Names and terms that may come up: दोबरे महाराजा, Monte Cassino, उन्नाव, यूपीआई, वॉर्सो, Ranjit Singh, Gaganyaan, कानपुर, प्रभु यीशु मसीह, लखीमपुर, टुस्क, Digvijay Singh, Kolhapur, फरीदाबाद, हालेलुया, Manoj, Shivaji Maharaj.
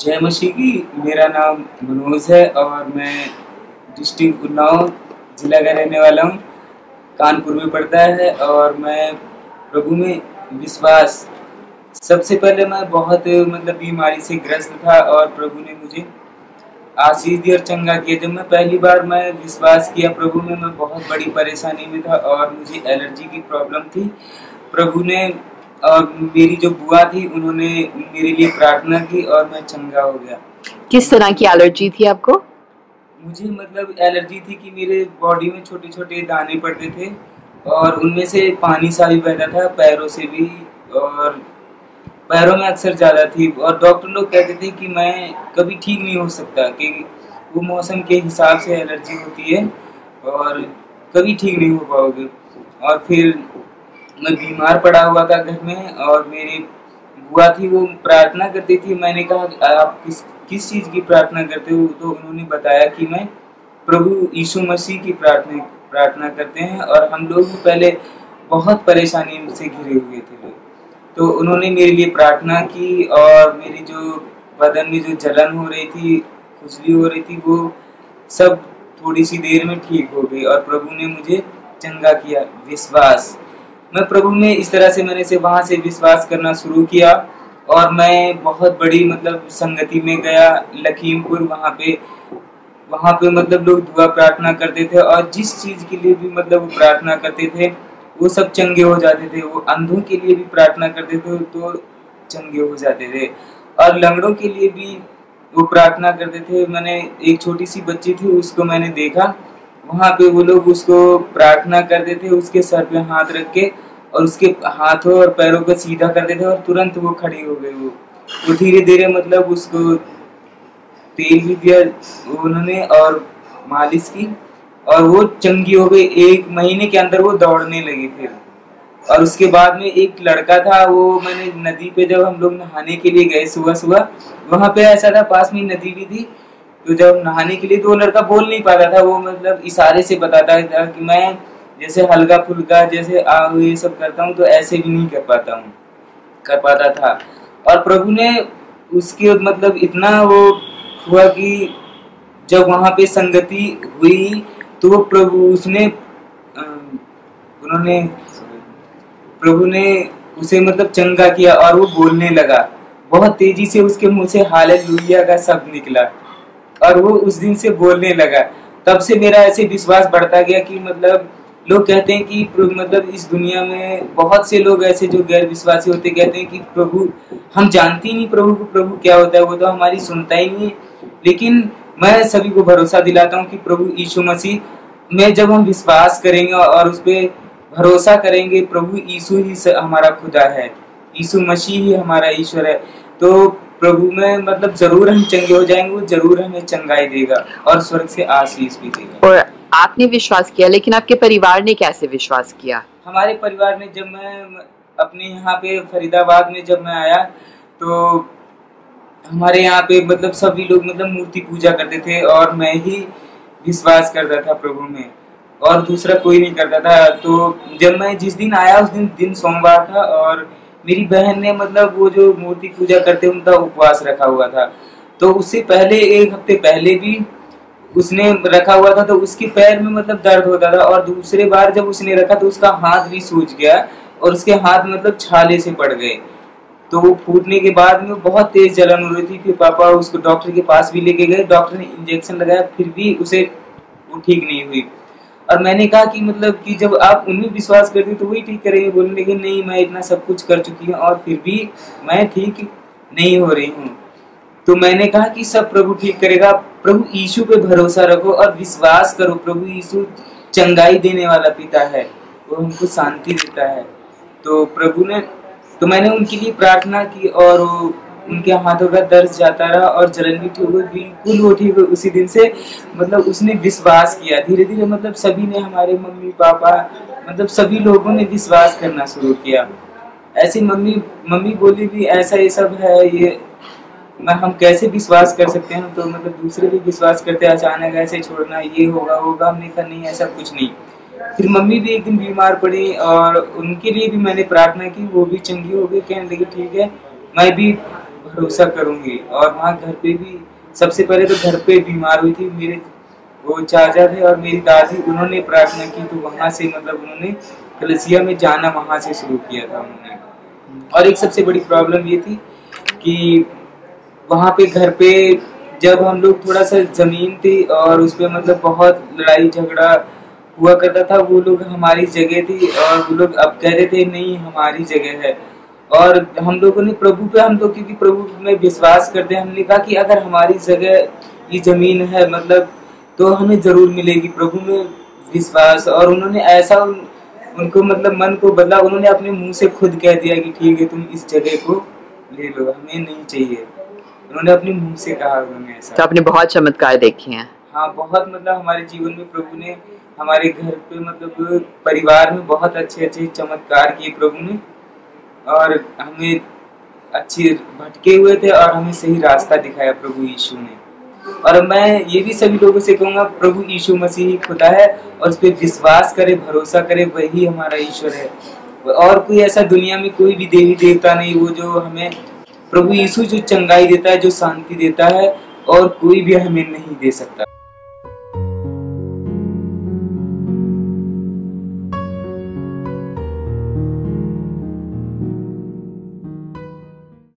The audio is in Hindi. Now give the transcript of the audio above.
जय मसीह की। मेरा नाम मनोज है और मैं डिस्ट्रिक्ट उन्नाव जिला का रहने वाला हूँ। कानपुर में पढ़ता है और मैं प्रभु में विश्वास, सबसे पहले मैं बहुत बीमारी से ग्रस्त था और प्रभु ने मुझे आशीष दी और चंगा किया। जब मैं पहली बार विश्वास किया प्रभु में, मैं बहुत बड़ी परेशानी में था और मुझे एलर्जी की प्रॉब्लम थी। प्रभु ने और मेरी जो बुआ थी उन्होंने मेरे लिए प्रार्थना की और मैं चंगा हो गया। किस तरह की एलर्जी थी आपको? मुझे एलर्जी थी कि मेरे बॉडी में छोटे छोटे दाने पड़ते थे और उनमें से पानी सा भी बहता था, पैरों से भी, और पैरों में अक्सर ज़्यादा थी। और डॉक्टर लोग कहते थे कि मैं कभी ठीक नहीं हो सकता, कि वो मौसम के हिसाब से एलर्जी होती है और कभी ठीक नहीं हो पाओगे। और फिर मैं बीमार पड़ा हुआ था घर में और मेरी बुआ थी, वो प्रार्थना करती थी। मैंने कहा आप किस चीज़ की प्रार्थना करते हो, तो उन्होंने बताया कि मैं प्रभु यीशु मसीह की प्रार्थना करते हैं। और हम लोग पहले बहुत परेशानी से घिरे हुए थे लोग, तो उन्होंने मेरे लिए प्रार्थना की और मेरी जो बदन में जो जलन हो रही थी, खुजली हो रही थी, वो सब थोड़ी सी देर में ठीक हो गई और प्रभु ने मुझे चंगा किया। विश्वास, मैं प्रभु में इस तरह से मैंने वहाँ से विश्वास करना शुरू किया और मैं बहुत बड़ी संगति में गया लखीमपुर। वहाँ पे लोग दुआ प्रार्थना करते थे और जिस चीज़ के लिए भी वो प्रार्थना करते थे वो सब चंगे हो जाते थे। वो अंधों के लिए भी प्रार्थना करते थे तो चंगे हो जाते थे और लंगड़ों के लिए भी वो प्रार्थना करते थे। मैंने एक छोटी सी बच्ची थी उसको मैंने देखा, वहाँ पे वो लोग उसको प्रार्थना करते थे, उसके सर पे हाथ रख के और उसके हाथों और पैरों को सीधा करते थे और तुरंत वो खड़ी हो गई। वो धीरे धीरे उसको तेल भी दिया उन्होंने और मालिश की और वो चंगी हो गई। 1 महीने के अंदर वो दौड़ने लगी फिर। और उसके बाद में एक लड़का था, वो मैंने नदी पे जब हम लोग नहाने के लिए गए सुबह सुबह, वहाँ पे ऐसा था पास में नदी भी थी, तो जब नहाने के लिए तो वो लड़का बोल नहीं पाता था, वो इशारे से बताता था कि मैं जैसे हल्का फुल्का जैसे ये सब करता हूँ, तो ऐसे भी नहीं कर पाता था। और प्रभु ने उसके इतना वो हुआ कि जब वहाँ पे संगति हुई तो वो प्रभु ने उसे चंगा किया और वो बोलने लगा बहुत तेजी से। उसके मुँह से हालेलुया का शब्द निकला और वो उस दिन से बोलने लगा। तब से मेरा ऐसे विश्वास बढ़ता गया कि लोग कहते हैं कि इस दुनिया में बहुत से लोग ऐसे जो गैर विश्वासी होते कहते हैं कि प्रभु, हम जानते ही नहीं प्रभु को, प्रभु क्या होता है वो तो हमारी सुनता ही नहीं। लेकिन मैं सभी को भरोसा दिलाता हूँ कि प्रभु यीशु मसीह में जब हम विश्वास करेंगे और उस पर भरोसा करेंगे, प्रभु यीशु ही हमारा खुदा है, यीशु मसीह ही हमारा ईश्वर है, तो प्रभु में जरूर हम चंगे हो जाएंगे। वो जरूर हमें चंगाई देगा और स्वर्ग से आशीष भी देगा। और आपने विश्वास किया, लेकिन आपके परिवार ने कैसे विश्वास किया? हमारे परिवार ने, जब मैं अपने यहाँ पे फरीदाबाद में जब मैं आया तो हमारे यहाँ पे सभी लोग मूर्ति पूजा करते थे और मैं ही विश्वास करता था प्रभु में और दूसरा कोई नहीं करता था। तो जब मैं जिस दिन आया उस दिन सोमवार था और मेरी बहन ने वो जो मूर्ति पूजा करते उनका उपवास रखा हुआ था, तो उससे पहले 1 हफ्ते पहले भी उसने रखा हुआ था, तो उसके पैर में दर्द होता था और दूसरे बार जब उसने रखा तो उसका हाथ भी सूज गया और उसके हाथ छाले से पड़ गए। तो वो फूटने के बाद में बहुत तेज जलन हो रही थी। फिर पापा उसको डॉक्टर के पास भी लेके गए, डॉक्टर ने इंजेक्शन लगाया, फिर भी उसे वो ठीक नहीं हुई। और मैंने कहा कि कि जब आप उनमें विश्वास करते तो वही ठीक करेंगे, बोलने लगे नहीं मैं इतना सब कुछ कर चुकी हूँ और फिर भी मैं ठीक नहीं हो रही हूँ। तो मैंने कहा कि सब प्रभु ठीक करेगा, प्रभु यीशु पे भरोसा रखो और विश्वास करो। प्रभु यीशु चंगाई देने वाला पिता है, वो हमको शांति देता है। तो मैंने उनके लिए प्रार्थना की और उनके हाथों का दर्द जाता रहा और जलन भी ठीक हुई, बिल्कुल वो ठीक हुई। उसी दिन से उसने विश्वास किया। धीरे धीरे सभी ने, हमारे मम्मी पापा सभी लोगों ने विश्वास करना शुरू किया। ऐसी मम्मी बोली भी ऐसा ये सब है, ये हम कैसे विश्वास कर सकते हैं, तो दूसरे भी विश्वास करते हैं, अचानक ऐसे छोड़ना, ये होगा। हमने कहा नहीं ऐसा कुछ नहीं। फिर मम्मी भी एक दिन बीमार पड़ी और उनके लिए भी मैंने प्रार्थना की, वो भी चंगी हो गई, कहने लगी ठीक है। मैं भी भरोसा करूंगी। और माँ घर पे भी, सबसे पहले तो घर पे बीमार हुई थी, मेरे वो चाचा थे और मेरी दादी, उन्होंने प्रार्थना की तो वहाँ से मतलब उन्होंने कलसिया में जाना वहाँ से शुरू किया था उन्होंने। और एक सबसे बड़ी प्रॉब्लम ये थी कि वहाँ पे घर पे जब हम लोग थोड़ा सा ज़मीन थी और उस पर मतलब बहुत लड़ाई झगड़ा हुआ करता था, वो लोग हमारी जगह थी और वो लोग अब कह रहे थे नहीं हमारी जगह है। और हम लोगों ने प्रभु पे, हम लोग क्योंकि प्रभु में विश्वास करते हैं, हमने कहा कि अगर हमारी जगह ये ज़मीन है मतलब तो हमें ज़रूर मिलेगी, प्रभु में विश्वास। और उन्होंने ऐसा उनको मतलब मन को बदला, उन्होंने अपने मुंह से खुद कह दिया कि ठीक है तुम इस जगह को ले लो, हमें नहीं चाहिए, उन्होंने अपने मुंह से कहा उन्होंने ऐसा। तो आपने बहुत चमत्कार देखे हैं? हाँ बहुत, मतलब हमारे जीवन में प्रभु ने हमारे घर पे मतलब परिवार में बहुत अच्छे अच्छे चमत्कार किए प्रभु ने, और हमें अच्छे भटके हुए थे और हमें सही रास्ता दिखाया प्रभु यीशु ने। और मैं ये भी सभी लोगों से कहूँगा प्रभु यीशु मसीह ही खुदा है और उस पर विश्वास करे, भरोसा करे, वही हमारा ईश्वर है। और कोई ऐसा दुनिया में कोई भी देवी देवता नहीं, वो जो हमें प्रभु यीशु जो चंगाई देता है, जो शांति देता है, और कोई भी हमें नहीं दे सकता।